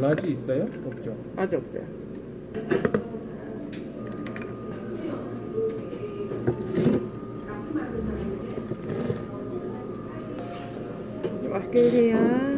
라지 있어요? 없죠? 아직 없어요. 맛있게 드세요.